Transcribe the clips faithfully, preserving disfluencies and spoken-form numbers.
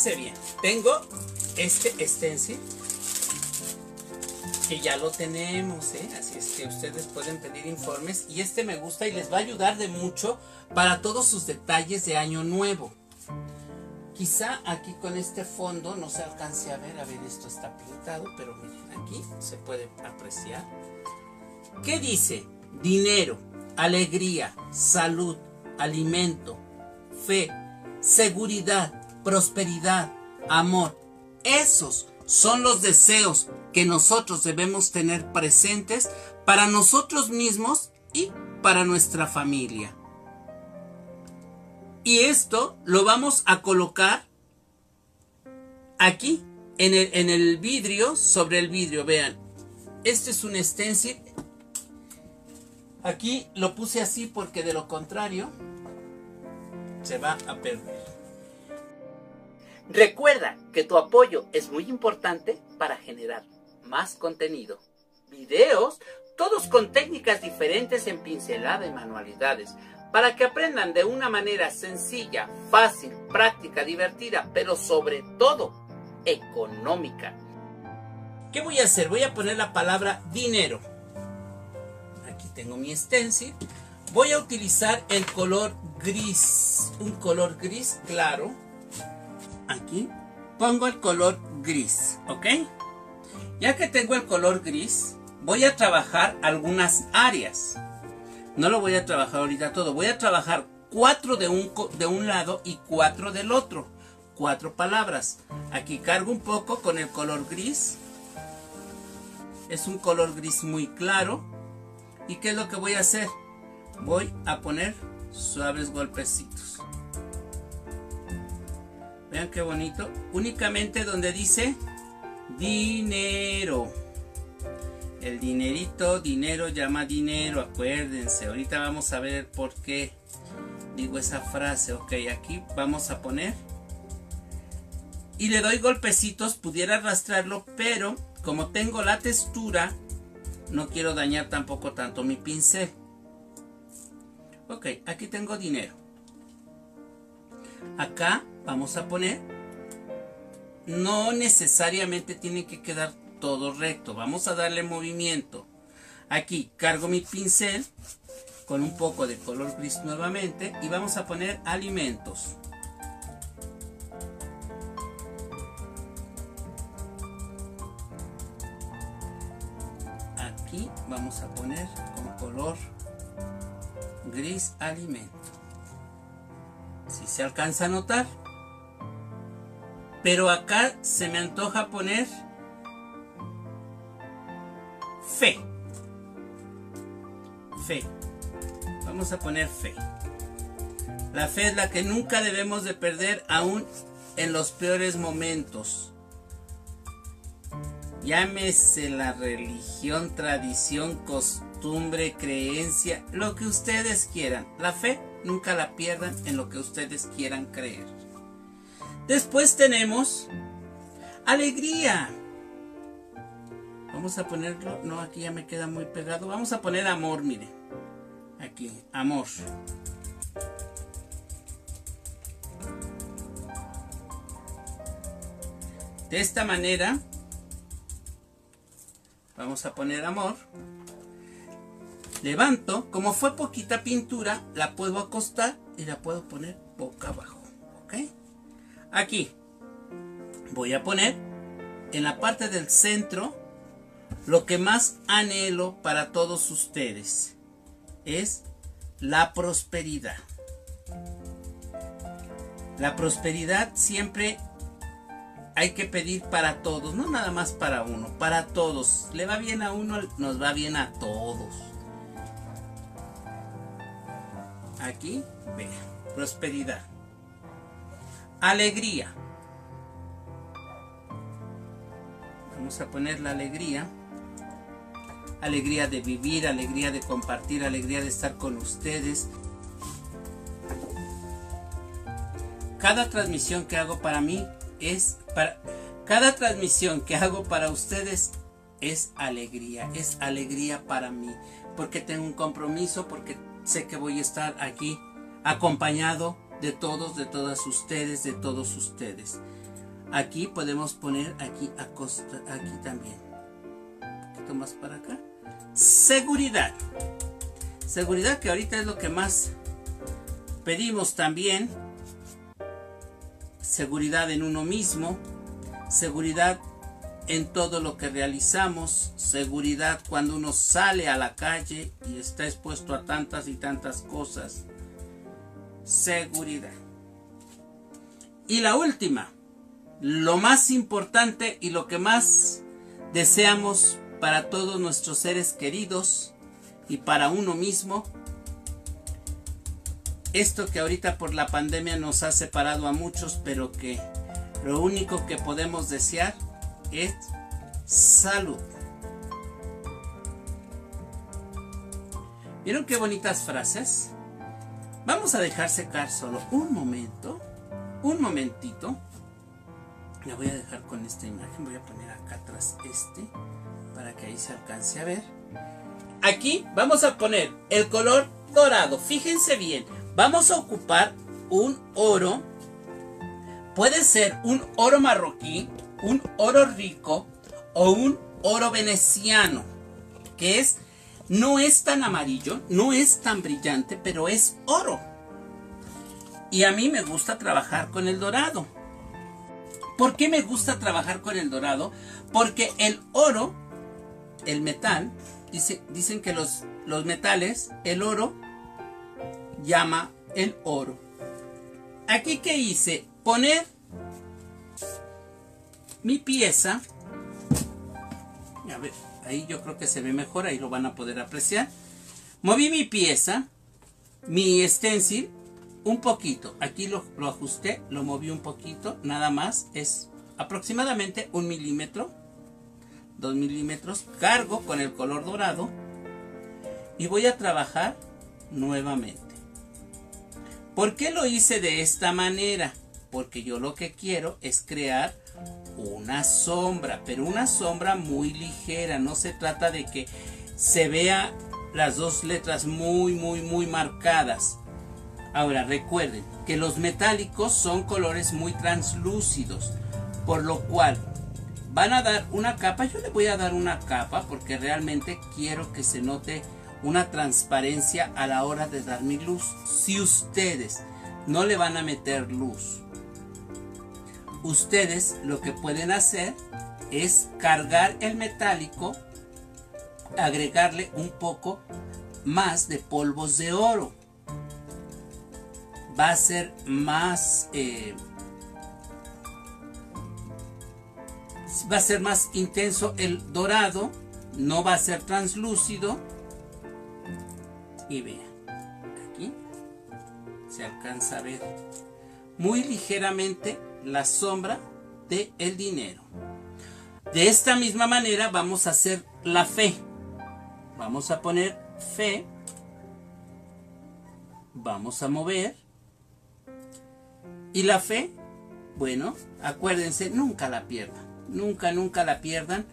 fíjense bien, tengo este stencil que ya lo tenemos, ¿eh? Así es que ustedes pueden pedir informes y este me gusta y les va a ayudar de mucho para todos sus detalles de año nuevo. Quizá aquí con este fondo no se alcance a ver, a ver, esto está pintado, pero miren, aquí se puede apreciar. ¿Qué dice? Dinero, alegría, salud, alimento, fe, seguridad, prosperidad, amor. Esos son los deseos que nosotros debemos tener presentes para nosotros mismos y para nuestra familia. Y esto lo vamos a colocar aquí, en el, en el vidrio, sobre el vidrio. Vean, este es un stencil. Aquí lo puse así porque de lo contrario se va a perder. Recuerda que tu apoyo es muy importante para generar más contenido. Videos, todos con técnicas diferentes en pincelada y manualidades, para que aprendan de una manera sencilla, fácil, práctica, divertida, pero sobre todo, económica. ¿Qué voy a hacer? Voy a poner la palabra dinero. Aquí tengo mi stencil. Voy a utilizar el color gris, un color gris claro. Aquí pongo el color gris, ¿ok? Ya que tengo el color gris, voy a trabajar algunas áreas. No lo voy a trabajar ahorita todo. Voy a trabajar cuatro de un, de un lado y cuatro del otro. Cuatro palabras. Aquí cargo un poco con el color gris. Es un color gris muy claro. ¿Y qué es lo que voy a hacer? Voy a poner suaves golpecitos. Vean qué bonito. Únicamente donde dice dinero. El dinerito, dinero llama dinero, acuérdense. Ahorita vamos a ver por qué digo esa frase. Ok, aquí vamos a poner. Y le doy golpecitos, pudiera arrastrarlo, pero como tengo la textura, no quiero dañar tampoco tanto mi pincel. Ok, aquí tengo dinero. Acá vamos a poner. No necesariamente tiene que quedar todo recto, vamos a darle movimiento. Aquí cargo mi pincel con un poco de color gris nuevamente y vamos a poner alimentos. Aquí vamos a poner con color gris alimento, si se alcanza a notar, pero acá se me antoja poner fe. Fe. Vamos a poner fe. La fe es la que nunca debemos de perder, aún en los peores momentos. Llámese la religión, tradición, costumbre, creencia, lo que ustedes quieran. La fe nunca la pierdan en lo que ustedes quieran creer. Después tenemos alegría. Vamos a ponerlo, no, aquí ya me queda muy pegado. Vamos a poner amor, miren. Aquí, amor. De esta manera, vamos a poner amor. Levanto, como fue poquita pintura, la puedo acostar y la puedo poner boca abajo, ¿ok? Aquí, voy a poner en la parte del centro. Lo que más anhelo para todos ustedes es la prosperidad. La prosperidad siempre hay que pedir para todos, no nada más para uno, para todos. Le va bien a uno, nos va bien a todos. Aquí, vean, prosperidad. Alegría. Vamos a poner la alegría. Alegría de vivir, alegría de compartir, alegría de estar con ustedes. Cada transmisión que hago para mí es para... Cada transmisión que hago para ustedes es alegría, es alegría para mí. Porque tengo un compromiso, porque sé que voy a estar aquí acompañado de todos, de todas ustedes, de todos ustedes. Aquí podemos poner aquí a costa, aquí también. Un poquito más para acá. Seguridad. Seguridad que ahorita es lo que más pedimos también. Seguridad en uno mismo. Seguridad en todo lo que realizamos. Seguridad cuando uno sale a la calle y está expuesto a tantas y tantas cosas. Seguridad. Y la última, lo más importante y lo que más deseamos para todos nuestros seres queridos y para uno mismo. Esto que ahorita por la pandemia nos ha separado a muchos, pero que lo único que podemos desear es salud. ¿Vieron qué bonitas frases? Vamos a dejar secar solo un momento, un momentito. La voy a dejar con esta imagen, voy a poner acá atrás este, para que ahí se alcance a ver. Aquí vamos a poner el color dorado, fíjense bien, vamos a ocupar un oro, puede ser un oro marroquí, un oro rico o un oro veneciano, que es, no es tan amarillo, no es tan brillante, pero es oro. Y a mí me gusta trabajar con el dorado. ¿Por qué me gusta trabajar con el dorado? Porque el oro, el metal, dice, dicen que los, los metales, el oro llama el oro. Aquí que hice, poner mi pieza, a ver, ahí yo creo que se ve mejor, ahí lo van a poder apreciar. Moví mi pieza, mi stencil, un poquito, aquí lo, lo ajusté, lo moví un poquito, nada más, es aproximadamente un milímetro, dos milímetros, cargo con el color dorado y voy a trabajar nuevamente. ¿Por qué lo hice de esta manera? Porque yo lo que quiero es crear una sombra, pero una sombra muy ligera, no se trata de que se vea las dos letras muy, muy, muy marcadas. Ahora recuerden que los metálicos son colores muy translúcidos, por lo cual van a dar una capa, yo le voy a dar una capa porque realmente quiero que se note una transparencia a la hora de dar mi luz. Si ustedes no le van a meter luz, ustedes lo que pueden hacer es cargar el metálico, agregarle un poco más de polvos de oro. Va a ser más, eh, va a ser más intenso el dorado, no va a ser translúcido. Y vean, aquí se alcanza a ver muy ligeramente la sombra del dinero. De esta misma manera vamos a hacer la fe. Vamos a poner fe. Vamos a mover. Y la fe, bueno, acuérdense, nunca la pierdan. Nunca, nunca la pierdan.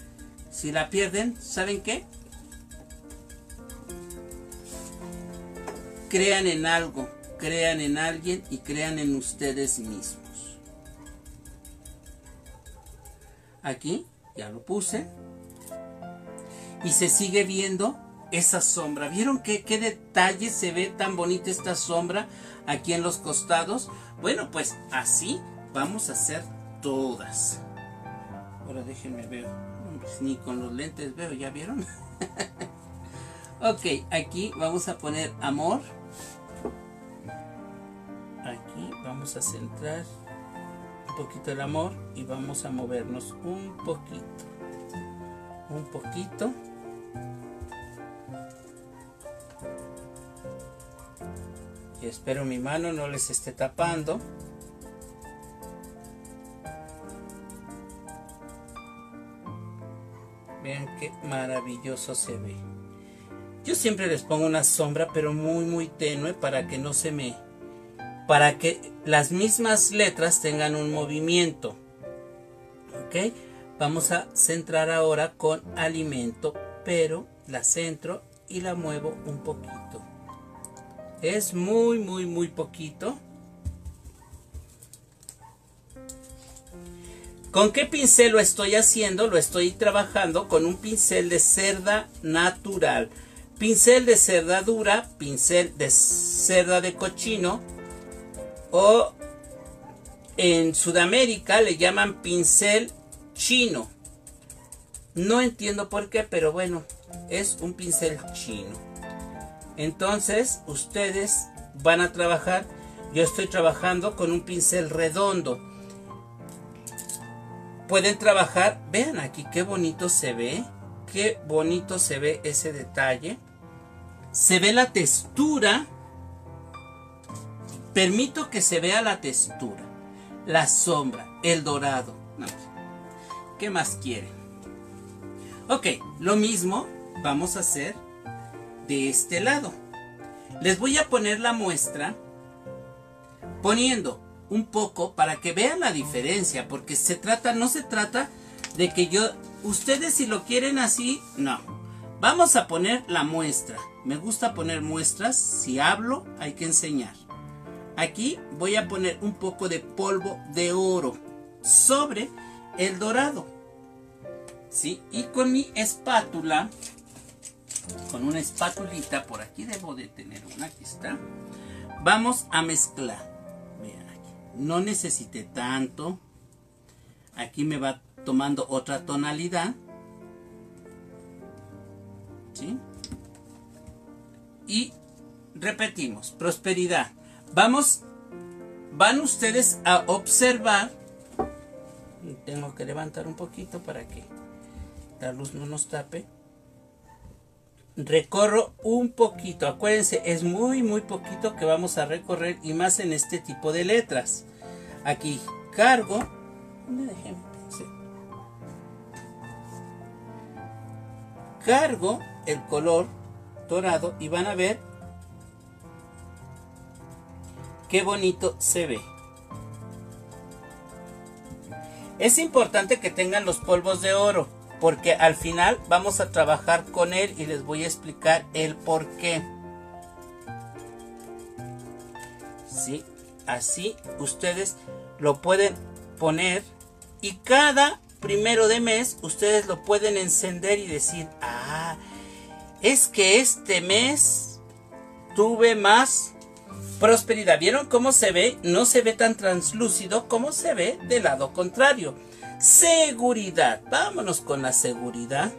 Si la pierden, ¿saben qué? Crean en algo, crean en alguien y crean en ustedes mismos. Aquí ya lo puse. Y se sigue viendo esa sombra. ¿Vieron qué, qué detalle se ve tan bonita esta sombra aquí en los costados? Bueno, pues así vamos a hacer todas. Ahora déjenme ver. Pues ni con los lentes veo, ¿ya vieron? Ok, aquí vamos a poner amor. Aquí vamos a centrar un poquito el amor y vamos a movernos un poquito. Un poquito. Y espero mi mano no les esté tapando. Vean qué maravilloso se ve. Yo siempre les pongo una sombra pero muy muy tenue para que no se me... para que las mismas letras tengan un movimiento. ¿Ok? Vamos a centrar ahora con alimento, pero la centro y la muevo un poquito. Es muy, muy, muy poquito. ¿Con qué pincel lo estoy haciendo? Lo estoy trabajando con un pincel de cerda natural. Pincel de cerda dura, pincel de cerda de cochino, o en Sudamérica le llaman pincel chino. No entiendo por qué, pero bueno, es un pincel chino. Entonces, ustedes van a trabajar. Yo estoy trabajando con un pincel redondo. Pueden trabajar, vean aquí qué bonito se ve. Qué bonito se ve ese detalle. Se ve la textura. Permito que se vea la textura, la sombra, el dorado. No, ¿qué más quieren? Ok, lo mismo vamos a hacer de este lado. Les voy a poner la muestra poniendo un poco para que vean la diferencia, porque se trata, no se trata de que yo, ustedes si lo quieren así, no. Vamos a poner la muestra. Me gusta poner muestras, si hablo hay que enseñar. Aquí voy a poner un poco de polvo de oro sobre el dorado. ¿Sí? Y con mi espátula, con una espátulita, por aquí debo de tener una, aquí está. Vamos a mezclar. Vean aquí. No necesité tanto. Aquí me va tomando otra tonalidad. ¿Sí? Y repetimos, prosperidad. Vamos, van ustedes a observar. Tengo que levantar un poquito para que la luz no nos tape. Recorro un poquito, acuérdense, es muy muy poquito que vamos a recorrer, y más en este tipo de letras. Aquí cargo, ¿dónde dejé? Sí. Cargo el color dorado y van a ver qué bonito se ve. Es importante que tengan los polvos de oro, porque al final vamos a trabajar con él y les voy a explicar el por qué. Sí, así ustedes lo pueden poner, y cada primero de mes ustedes lo pueden encender y decir, ah, es que este mes tuve más prosperidad. ¿Vieron cómo se ve? No se ve tan translúcido como se ve del lado contrario. Seguridad. Vámonos con la seguridad.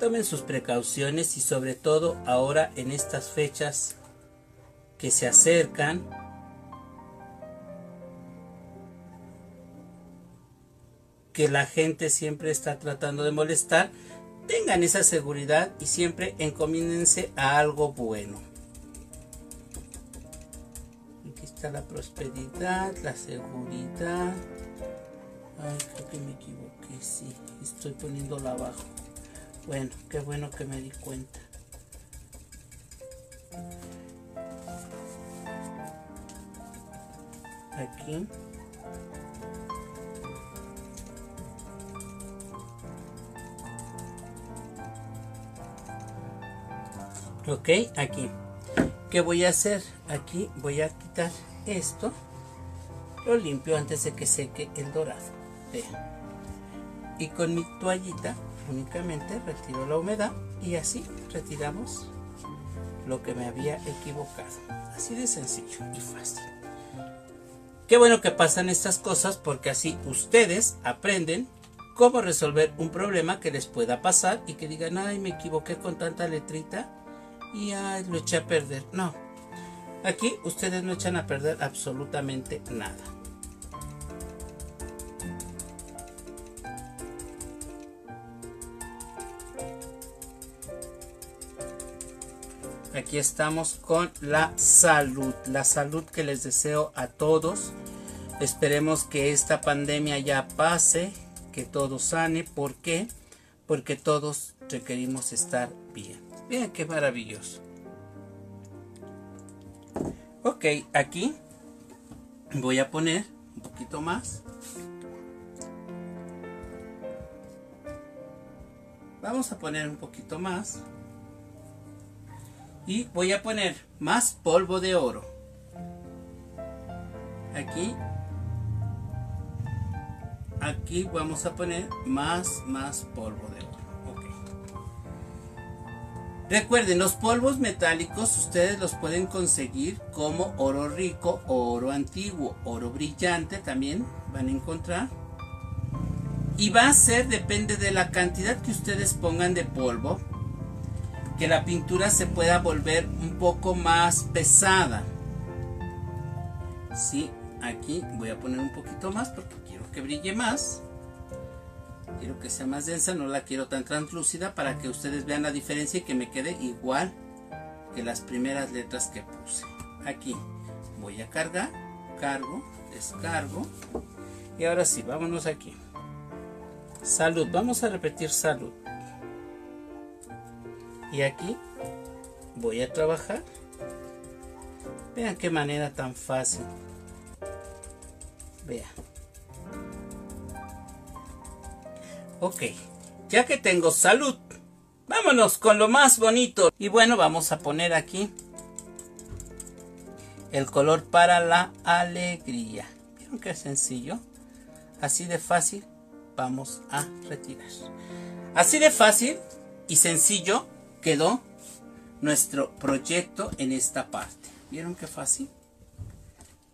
Tomen sus precauciones, y sobre todo ahora en estas fechas que se acercan. Que la gente siempre está tratando de molestar. Tengan esa seguridad y siempre encomiéndense a algo bueno. La prosperidad, la seguridad. Ay, creo que me equivoqué. Sí, estoy poniéndola abajo. Bueno, qué bueno que me di cuenta. Aquí. Ok, aquí. ¿Qué voy a hacer? Aquí voy a quitar esto, lo limpio antes de que seque el dorado. Vean. Y con mi toallita únicamente retiro la humedad, y así retiramos lo que me había equivocado. Así de sencillo y fácil. Qué bueno que pasan estas cosas, porque así ustedes aprenden cómo resolver un problema que les pueda pasar, y que digan, ay, me equivoqué con tanta letrita y ay, lo eché a perder. No. Aquí ustedes no echan a perder absolutamente nada. Aquí estamos con la salud. La salud que les deseo a todos. Esperemos que esta pandemia ya pase, que todo sane. ¿Por qué? Porque todos requerimos estar bien. Vean qué maravilloso. Ok, aquí voy a poner un poquito más. Vamos a poner un poquito más. Y voy a poner más polvo de oro. Aquí aquí vamos a poner más, más polvo de oro. Okay. Recuerden, los polvos metálicos ustedes los pueden conseguir como oro rico, oro antiguo, oro brillante también van a encontrar. Y va a ser, depende de la cantidad que ustedes pongan de polvo, que la pintura se pueda volver un poco más pesada. Sí, aquí voy a poner un poquito más porque quiero que brille más. Quiero que sea más densa, no la quiero tan translúcida para que ustedes vean la diferencia y que me quede igual que las primeras letras que puse. Aquí voy a cargar, cargo, descargo. Y ahora sí, vámonos aquí. Salud, vamos a repetir salud. Y aquí voy a trabajar. Vean qué manera tan fácil. Vean. Ok, ya que tengo salud, vámonos con lo más bonito. Y bueno, vamos a poner aquí el color para la alegría. ¿Vieron qué sencillo? Así de fácil. Vamos a retirar. Así de fácil y sencillo quedó nuestro proyecto en esta parte. ¿Vieron qué fácil?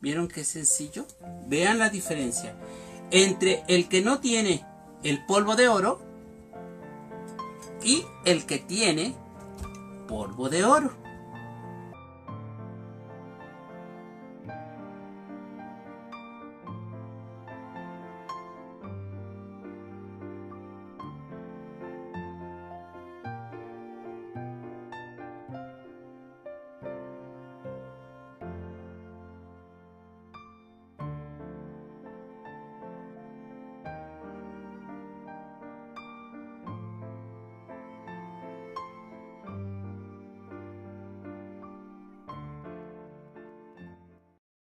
¿Vieron qué sencillo? Vean la diferencia entre el que no tiene el polvo de oro y el que tiene polvo de oro.